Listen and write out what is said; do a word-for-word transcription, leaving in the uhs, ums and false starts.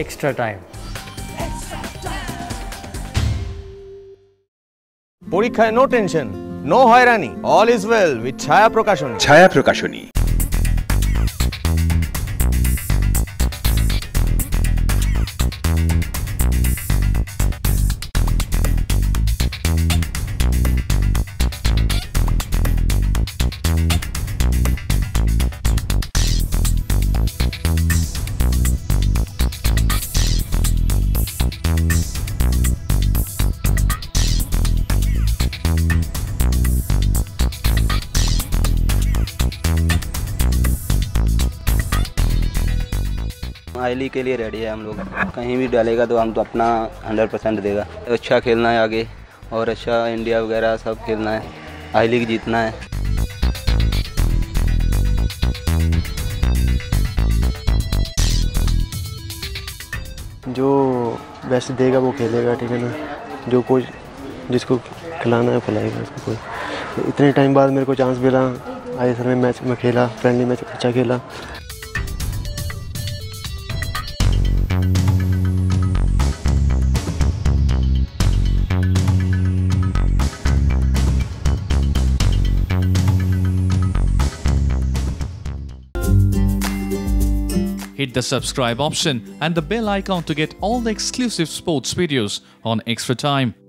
엑스트라 타임. পরীক্ষায় no tension, no হয়রানি, all is well with Chhaya Prokashoni. ছায়া প্রকাশনী। आईली के लिए रेडी है हम लोग, कहीं भी डालेगा तो हम तो अपना हंड्रेड परसेंट देगा। अच्छा खेलना है आगे और अच्छा इंडिया वगैरह सब खेलना है, आई लीग जीतना है। जो बेस्ट देगा वो खेलेगा, ठीक है ना। जो कोच जिसको खिलाना है खिलाएगा उसको कोई। इतने टाइम बाद मेरे को चांस मिला, आई सर में मैच में खेला, फ्रेंडली मैच अच्छा खेला। Hit the subscribe option and the bell icon to get all the exclusive sports videos on XtraTime.